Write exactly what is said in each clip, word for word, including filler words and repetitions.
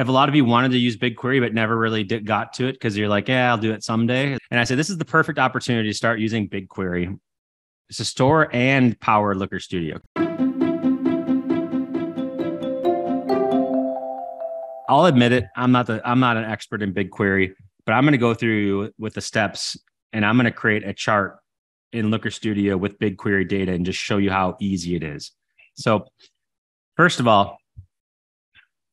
if a lot of you wanted to use BigQuery, but never really did, got to it because you're like, yeah, I'll do it someday. And I said, this is the perfect opportunity to start using BigQuery. It's to store and power Looker Studio. I'll admit it. I'm not the, I'm not an expert in BigQuery, but I'm going to go through with the steps and I'm going to create a chart in Looker Studio with BigQuery data and just show you how easy it is. So first of all,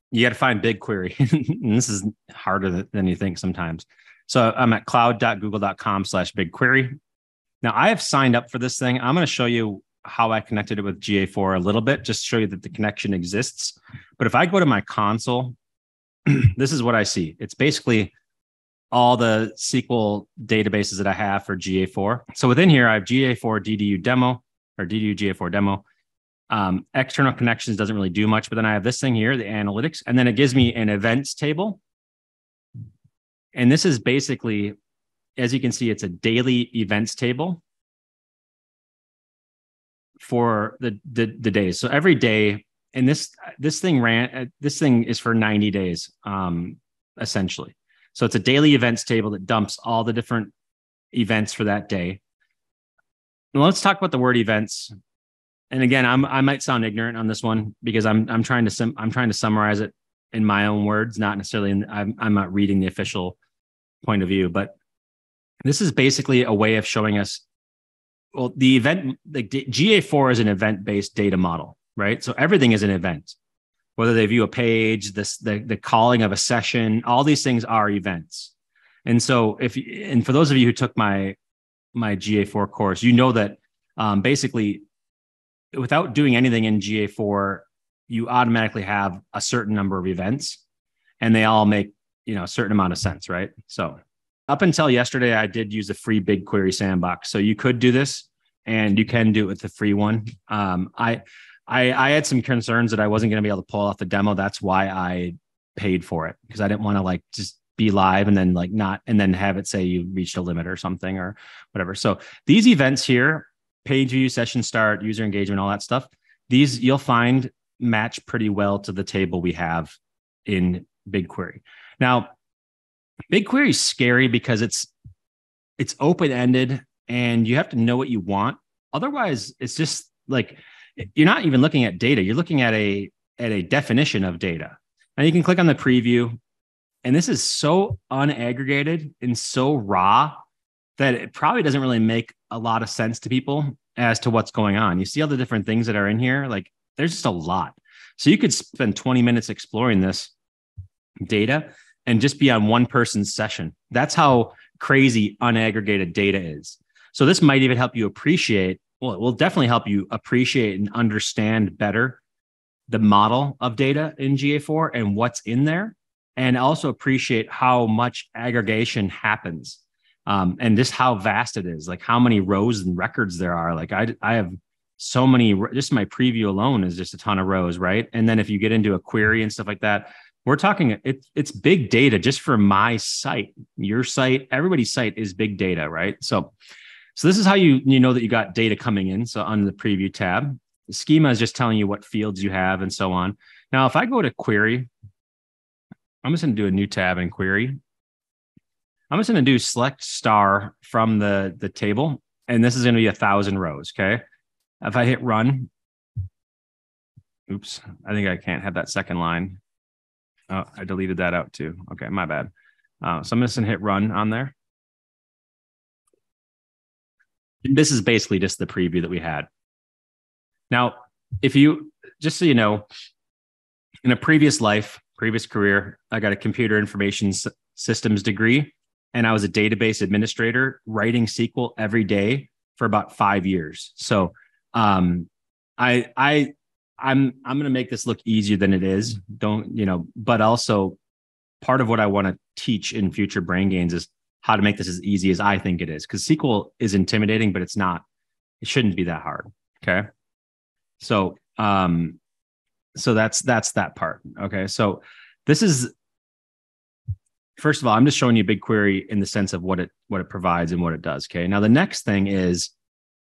you got to find BigQuery. And this is harder than you think sometimes. So I'm at cloud dot google dot com slash BigQuery. Now I have signed up for this thing. I'm going to show you how I connected it with G A four a little bit, just to show you that the connection exists. But if I go to my console, this is what I see. It's basically all the S Q L databases that I have for G A four. So within here, I have G A four D D U demo or D D U G A four demo. Um, external connections doesn't really do much, but then I have this thing here, the analytics, and then it gives me an events table. And this is basically, as you can see, it's a daily events table for the, the, the days. So every day, and this, this thing ran, this thing is for ninety days, um, essentially. So it's a daily events table that dumps all the different events for that day. Now let's talk about the word events. And again, I'm, I might sound ignorant on this one because I'm, I'm trying to, sim, I'm trying to summarize it in my own words, not necessarily in, I'm, I'm not reading the official point of view, but this is basically a way of showing us, well, the event, like G A four is an event-based data model, right? So everything is an event. Whether they view a page, this, the, the calling of a session, all these things are events. And so if, and for those of you who took my, my G A four course, you know that um, basically without doing anything in G A four, you automatically have a certain number of events and they all make, you know, a certain amount of sense, right? So up until yesterday, I did use the free BigQuery sandbox. So you could do this and you can do it with the free one. Um, I, I, I had some concerns that I wasn't going to be able to pull off the demo. That's why I paid for it, because I didn't want to like just be live and then like not, and then have it say you reached a limit or something or whatever. So these events here, page view, session start, user engagement, all that stuff, these you'll find match pretty well to the table we have in BigQuery. Now, BigQuery is scary because it's, it's open-ended and you have to know what you want. Otherwise, it's just like, you're not even looking at data. You're looking at a, at a definition of data. Now you can click on the preview. And this is so unaggregated and so raw that it probably doesn't really make a lot of sense to people as to what's going on. You see all the different things that are in here. Like there's just a lot. So you could spend twenty minutes exploring this data and just be on one person's session. That's how crazy unaggregated data is. So this might even help you appreciate, well, it will definitely help you appreciate and understand better the model of data in G A four and what's in there, and also appreciate how much aggregation happens um, and just how vast it is, like how many rows and records there are. Like I, I have so many, just my preview alone is just a ton of rows, right? And then if you get into a query and stuff like that, we're talking, it, it's big data just for my site, your site, everybody's site is big data, right? So So this is how you, you know that you got data coming in. So on the preview tab, the schema is just telling you what fields you have and so on. Now, if I go to query, I'm just going to do a new tab in query. I'm just going to do select star from the, the table. And this is going to be a thousand rows. Okay. If I hit run, oops, I think I can't have that second line. Oh, I deleted that out too. Okay. My bad. Uh, so I'm just going to hit run on there. This is basically just the preview that we had. Now, if you, just so you know, in a previous life, previous career, I got a computer information systems degree, and I was a database administrator writing S Q L every day for about five years. So um, I, I, I'm, I'm going to make this look easier than it is. Don't, you know, but also part of what I want to teach in future brain gains is how to make this as easy as I think it is. Because S Q L is intimidating, but it's not, it shouldn't be that hard. Okay. So, um, so that's, that's that part. Okay. So this is, first of all, I'm just showing you BigQuery in the sense of what it, what it provides and what it does. Okay. Now the next thing is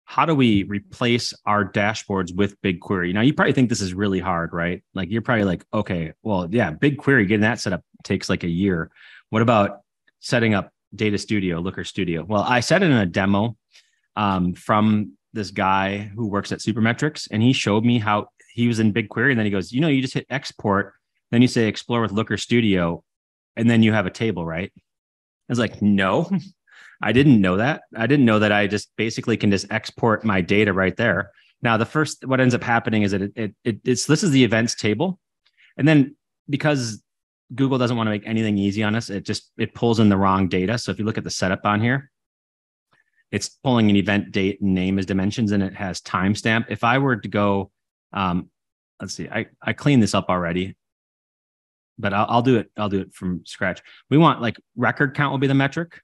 how do we replace our dashboards with BigQuery? Now, you probably think this is really hard, right? Like you're probably like, okay, well, yeah, BigQuery, getting that set up takes like a year. What about setting up Data Studio, Looker Studio? Well, I set it in a demo um, from this guy who works at Supermetrics, and he showed me how he was in BigQuery. And then he goes, you know, you just hit export, then you say explore with Looker Studio, and then you have a table, right? I was like, no. I didn't know that. I didn't know that I just basically can just export my data right there. Now, the first, what ends up happening is that it, it, it, it's, this is the events table. And then because Google doesn't want to make anything easy on us, it just, it pulls in the wrong data. So if you look at the setup on here, it's pulling an event date and name as dimensions, and it has timestamp. If I were to go, um, let's see, I, I cleaned this up already, but I'll, I'll do it. I'll do it from scratch. We want like record count will be the metric.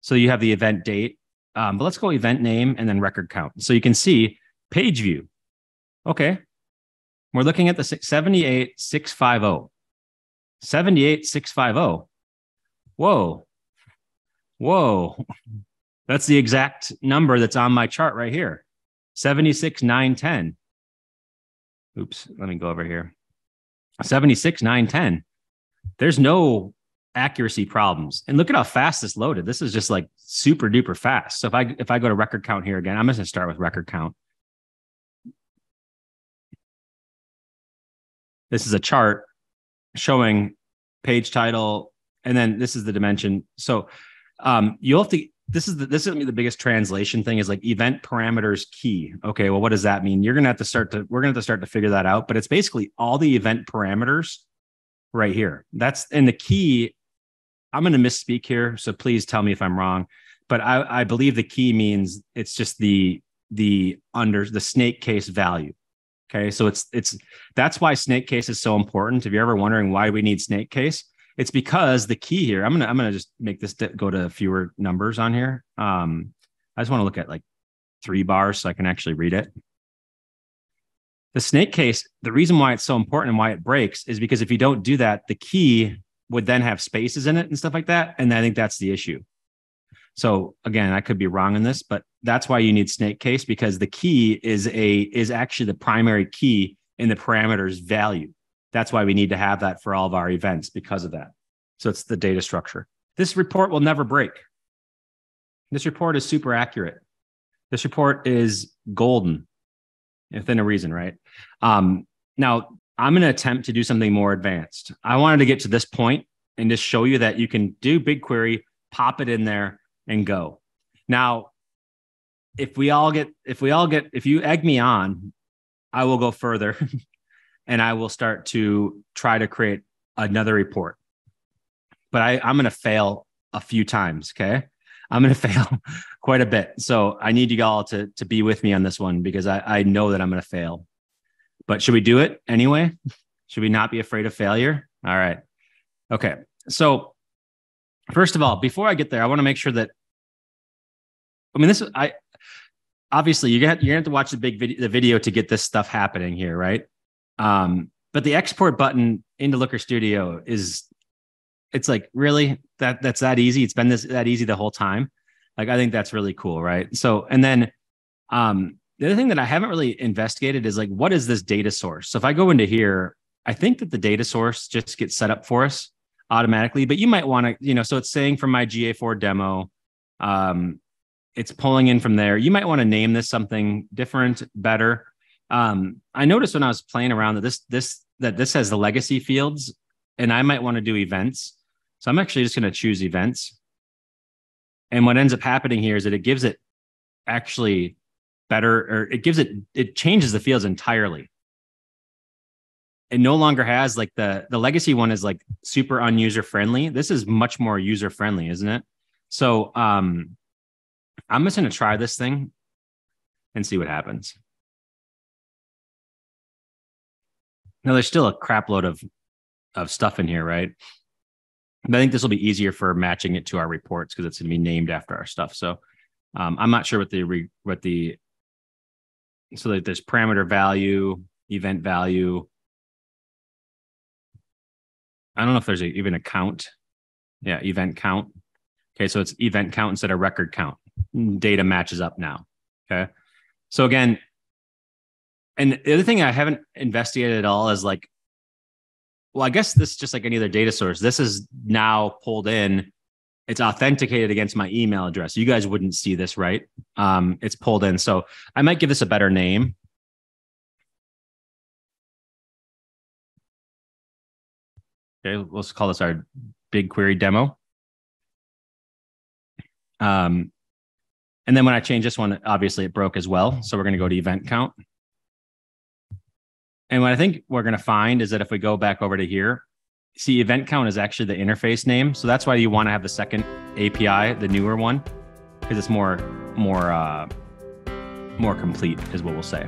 So you have the event date, um, but let's go event name and then record count. So you can see page view. Okay. We're looking at the seventy-eight six fifty. seventy-eight six fifty. Whoa. Whoa. That's the exact number that's on my chart right here. seventy-six nine ten. Oops. Let me go over here. seventy-six nine ten. There's no accuracy problems. And look at how fast this loaded. This is just like super duper fast. So if I if I go to record count here again, I'm just going to start with record count. This is a chart showing page title, and then this is the dimension. So um, you'll have to, this is the, this is the biggest translation thing is like event parameters key. Okay, well, what does that mean? You're going to have to start to, we're going to have to start to figure that out, but it's basically all the event parameters right here. That's, and the key, I'm going to misspeak here, so please tell me if I'm wrong. But I, I believe the key means it's just the the under the snake case value. Okay, so it's it's that's why snake case is so important. If you're ever wondering why we need snake case, it's because the key here. I'm gonna I'm gonna just make this go to fewer numbers on here. Um, I just want to look at like three bars so I can actually read it. The snake case. The reason why it's so important and why it breaks is because if you don't do that, the key would then have spaces in it and stuff like that. And I think that's the issue. So again, I could be wrong in this, but that's why you need snake case, because the key is a is actually the primary key in the parameter's value. That's why we need to have that for all of our events because of that. So it's the data structure. This report will never break. This report is super accurate. This report is golden within a reason, right? Um, now, I'm going to attempt to do something more advanced. I wanted to get to this point and just show you that you can do BigQuery, pop it in there, and go. Now, if we all get, if we all get, if you egg me on, I will go further and I will start to try to create another report. But I, I'm going to fail a few times, okay? I'm going to fail quite a bit. So I need you all to, to be with me on this one, because I, I know that I'm going to fail. But should we do it anyway? Should we not be afraid of failure? All right. Okay. So first of all, before I get there, I want to make sure that, I mean, this is, I, obviously you're going to have to watch the big video, the video to get this stuff happening here. Right. Um, but the export button into Looker Studio is, it's like, really that that's that easy. It's been this that easy the whole time. Like, I think that's really cool. Right. So, and then, um, the other thing that I haven't really investigated is like, what is this data source? So if I go into here, I think that the data source just gets set up for us automatically, but you might want to, you know, so it's saying from my G A four demo, um, it's pulling in from there. You might want to name this something different, better. Um, I noticed when I was playing around that this, this, that this has the legacy fields, and I might want to do events. So I'm actually just going to choose events. And what ends up happening here is that it gives it actually better, or it gives it, it changes the fields entirely. It no longer has like the, the legacy one is like super unuser friendly. This is much more user friendly, isn't it? So um, I'm just going to try this thing and see what happens. Now, there's still a crap load of, of stuff in here, right? But I think this will be easier for matching it to our reports because it's going to be named after our stuff. So um, I'm not sure what the, re, what the, so that there's parameter value, event value. I don't know if there's a, even a count. Yeah, event count. Okay, so it's event count instead of record count. Data matches up now. Okay. So again, and the other thing I haven't investigated at all is like, well, I guess this is just like any other data source. This is now pulled in. It's authenticated against my email address. You guys wouldn't see this, right? Um, it's pulled in. So I might give this a better name. Okay, let's call this our BigQuery demo. Um, and then when I change this one, obviously it broke as well. So we're going to go to event count. And what I think we're going to find is that if we go back over to here, see, event count is actually the interface name. So that's why you want to have the second A P I, the newer one, because it's more, more, uh, more complete is what we'll say.